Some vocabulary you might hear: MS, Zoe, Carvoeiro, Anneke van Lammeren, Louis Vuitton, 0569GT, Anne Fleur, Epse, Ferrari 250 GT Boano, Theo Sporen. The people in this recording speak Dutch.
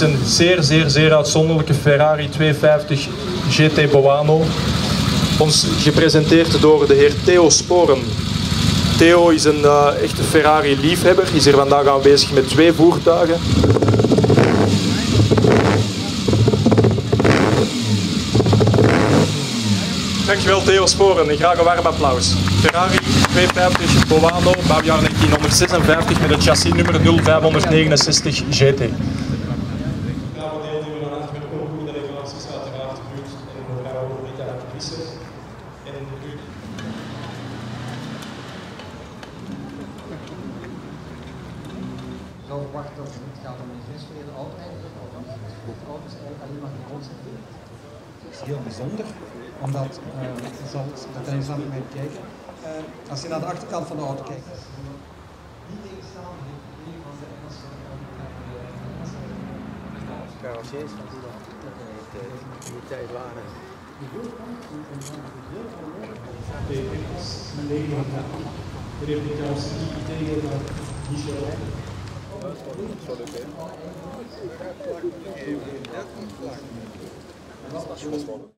is een zeer uitzonderlijke Ferrari 250 GT Boano, ons gepresenteerd door de heer Theo Sporen. Theo is een echte Ferrari-liefhebber, is hier vandaag aanwezig met twee voertuigen. Dankjewel Theo Sporen, graag een warm applaus. Ferrari 250 Boano, bouwjaar 1956 met het chassis nummer 0569 GT. Zo verwacht dat het gaat om de geestverleer de auto eigenlijk al was. De auto is eigenlijk alleen maar geconcentreerd. Dat is heel bijzonder, omdat dat er eens aan mee kijken. Als je naar de achterkant van de auto kijkt. Die dingen staan in een van de Engelse carrossiers van die land. Die tijd waren. De voorkant en de deel van de oorlog. De Engels, de Nederlander, de Republikaanse, de Nederlander, die Schrijver. Só de